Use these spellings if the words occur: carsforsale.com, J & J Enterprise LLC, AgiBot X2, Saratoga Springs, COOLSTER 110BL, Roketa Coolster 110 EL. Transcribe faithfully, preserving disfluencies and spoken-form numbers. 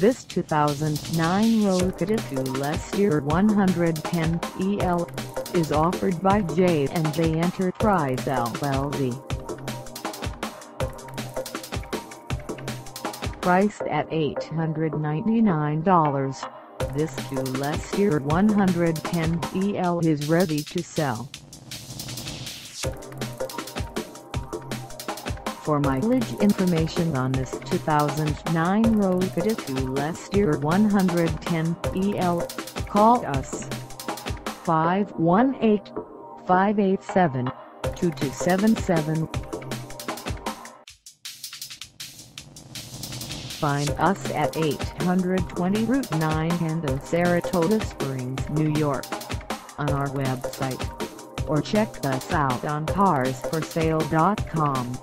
This two thousand nine Roketa Coolster one ten E L is offered by J and J Enterprise L L C. Priced at eight hundred ninety-nine dollars, this Coolster one ten E L is ready to sell. For mileage information on this two thousand nine Roketa Coolster one ten E L, call us five one eight, five eight seven, two two seven seven. Find us at eight twenty Route nine in Saratoga Springs, New York, on our website, or check us out on cars for sale dot com.